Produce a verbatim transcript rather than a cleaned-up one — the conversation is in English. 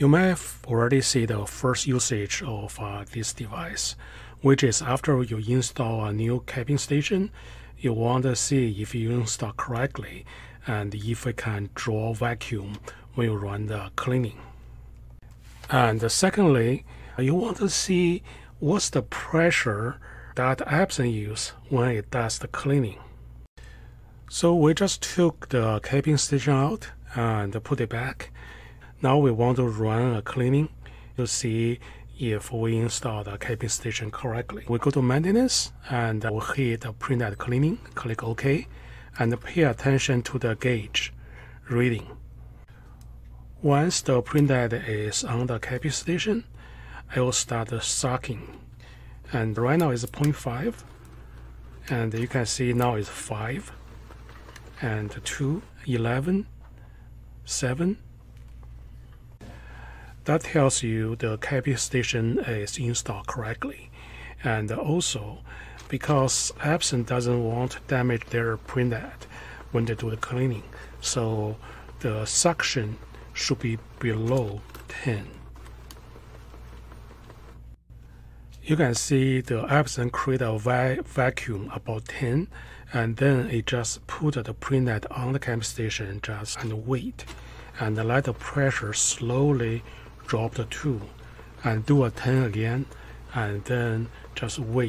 You may have already seen the first usage of uh, this device, which is after you install a new capping station, you want to see if you install correctly and if it can draw vacuum when you run the cleaning. And secondly, you want to see what's the pressure that Epson uses when it does the cleaning. So we just took the capping station out and put it back. Now we want to run a cleaning to see if we install the capping station correctly. We go to maintenance and we hit print at cleaning, click OK, and pay attention to the gauge reading. Once the print head is on the capping station, I will start sucking. And right now it's zero point five, and you can see now it's five, and two, eleven, seven. That tells you the capping station is installed correctly. And also, because Epson doesn't want to damage their print head when they do the cleaning, so the suction should be below ten. You can see the Epson create a va vacuum about ten, and then it just put the print head on the capping station just and wait, and let the pressure slowly drop the two, and do a ten again, and then just wait.